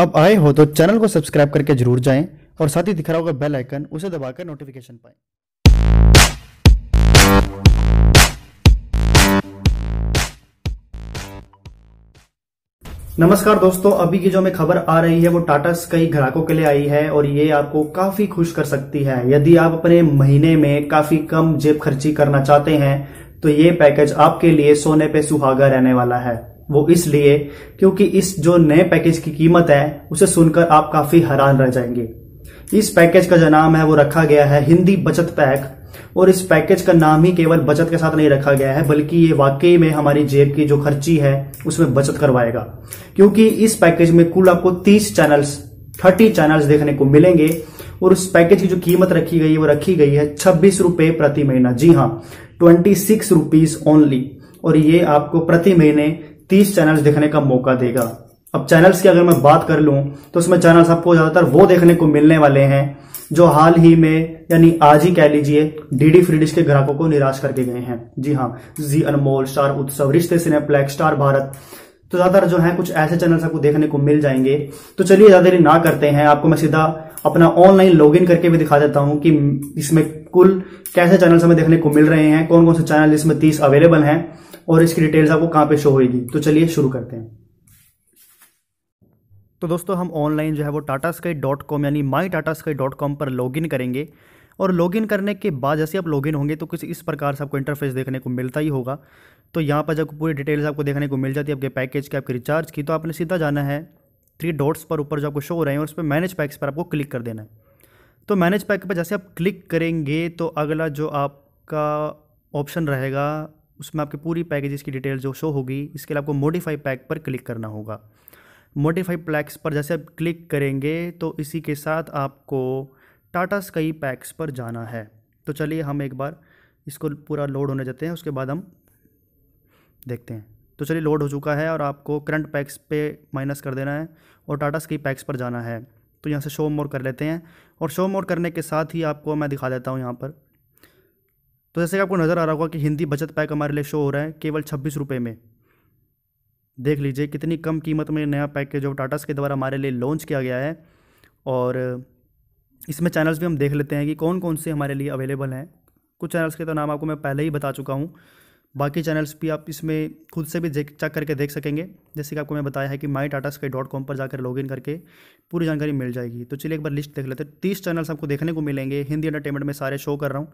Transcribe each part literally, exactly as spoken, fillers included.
अब आए हो तो चैनल को सब्सक्राइब करके जरूर जाएं और साथ ही दिख रहा होगा बेल आइकन, उसे दबाकर नोटिफिकेशन पाएं। नमस्कार दोस्तों, अभी की जो हमें खबर आ रही है वो टाटा स्काई ग्राहकों के लिए आई है और ये आपको काफी खुश कर सकती है। यदि आप अपने महीने में काफी कम जेब खर्ची करना चाहते हैं तो ये पैकेज आपके लिए सोने पे सुहागा रहने वाला है। वो इसलिए क्योंकि इस जो नए पैकेज की कीमत है उसे सुनकर आप काफी हैरान रह जाएंगे। इस पैकेज का जो नाम है वो रखा गया है हिंदी बचत पैक, और इस पैकेज का नाम ही केवल बचत के साथ नहीं रखा गया है बल्कि ये वाकई में हमारी जेब की जो खर्ची है उसमें बचत करवाएगा, क्योंकि इस पैकेज में कुल आपको तीस चैनल्स तीस चैनल्स देखने को मिलेंगे और उस पैकेज की जो कीमत रखी गई है वो रखी गई है छब्बीस रुपए प्रति महीना। जी हाँ, ट्वेंटी सिक्स रुपीज ओनली, और ये आपको प्रति महीने तीस चैनल्स देखने का मौका देगा। अब चैनल्स की अगर मैं बात कर लूं तो उसमें चैनल्स आपको ज्यादातर वो देखने को मिलने वाले हैं जो हाल ही में, यानी आज ही कह लीजिए, डीडी फ्रीडिश के ग्राहकों को निराश करके गए हैं। जी हाँ, जी अनमोल, स्टार उत्सव, रिश्ते, सिनेप्लेक्स, स्टार भारत, तो ज्यादातर जो है कुछ ऐसे चैनल्स आपको देखने को मिल जाएंगे। तो चलिए ज्यादा देरी ना करते हैं, आपको मैं सीधा अपना ऑनलाइन लॉगिन करके भी दिखा देता हूं कि इसमें कुल कैसे चैनल्स हमें देखने को मिल रहे हैं, कौन कौन से चैनल इसमें तीस अवेलेबल हैं और इसकी डिटेल्स आपको कहां पे शो होगी। तो चलिए शुरू करते हैं। तो दोस्तों, हम ऑनलाइन जो है वो टाटा स्काई डॉट कॉम यानी my Tata sky dot com पर लॉगिन करेंगे, और लॉगिन करने के बाद जैसे आप लॉगिन होंगे तो कुछ इस प्रकार से आपको इंटरफेस देखने को मिलता ही होगा। तो यहाँ पर जब पूरी डिटेल्स आपको देखने को मिल जाती है आपके पैकेज की, आपके रिचार्ज की, तो आपने सीधा जाना है थ्री डॉट्स पर ऊपर जो आपको शो हो रहे हैं और उस पर मैनेज पैक्स पर आपको क्लिक कर देना है। तो मैनेज पैक पर जैसे आप क्लिक करेंगे तो अगला जो आपका ऑप्शन रहेगा उसमें आपकी पूरी पैकेजेस की डिटेल जो शो होगी। इसके लिए आपको मॉडिफाई पैक पर क्लिक करना होगा। मॉडिफाई पैक्स पर जैसे आप क्लिक करेंगे तो इसी के साथ आपको टाटा स्काई पैक्स पर जाना है। तो चलिए हम एक बार इसको पूरा लोड होने देते हैं, उसके बाद हम देखते हैं। तो चलिए लोड हो चुका है और आपको करंट पैक्स पे माइनस कर देना है और टाटा स्काई पैक्स पर जाना है। तो यहाँ से शो मोर कर लेते हैं, और शो मोर करने के साथ ही आपको मैं दिखा देता हूँ यहाँ पर। तो जैसे कि आपको नज़र आ रहा होगा कि हिंदी बचत पैक हमारे लिए शो हो रहा है केवल छब्बीस रुपये में। देख लीजिए कितनी कम कीमत में नया पैकेज जो टाटा के द्वारा हमारे लिए लॉन्च किया गया है, और इसमें चैनल्स भी हम देख लेते हैं कि कौन कौन से हमारे लिए अवेलेबल हैं। कुछ चैनल्स के तो नाम आपको मैं पहले ही बता चुका हूँ, बाकी चैनल्स भी आप इसमें खुद से भी चेक करके देख सकेंगे। जैसे कि आपको मैं बताया है कि my Tata sky dot com पर जाकर लॉगिन करके पूरी जानकारी मिल जाएगी। तो चलिए एक बार लिस्ट देख लेते हैं। तीस चैनल्स आपको देखने को मिलेंगे, हिंदी एंटरटेनमेंट में सारे शो कर रहा हूँ।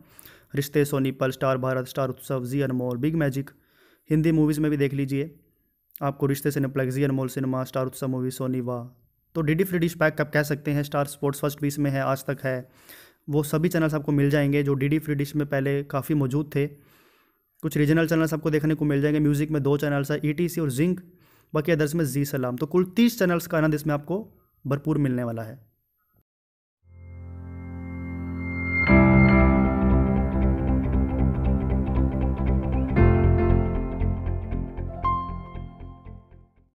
रिश्ते, सोनी पल, star Bharat, star Utsav, Zee Anmol, big magic. Hindi movies में भी देख लीजिए, आपको Rishtey, cineplex, Zee Anmol cinema, star Utsav movie, Sony Wah. तो डीडी फ्री डिश पैक आप कह सकते हैं, स्टार स्पोर्ट्स फर्स्ट भी इसमें है, आज तक है, वो सभी चैनल्स आपको मिल जाएंगे जो डीडी फ्री डिश में पहले काफ़ी मौजूद थे। कुछ रीजनल चैनल्स आपको देखने को मिल जाएंगे। म्यूज़िक में दो चैनल्स है, एटीसी और जिंक, बाकी अदर्स में जी सलाम। तो कुल तीस चैनल्स का आनंद इसमें आपको भरपूर मिलने वाला है।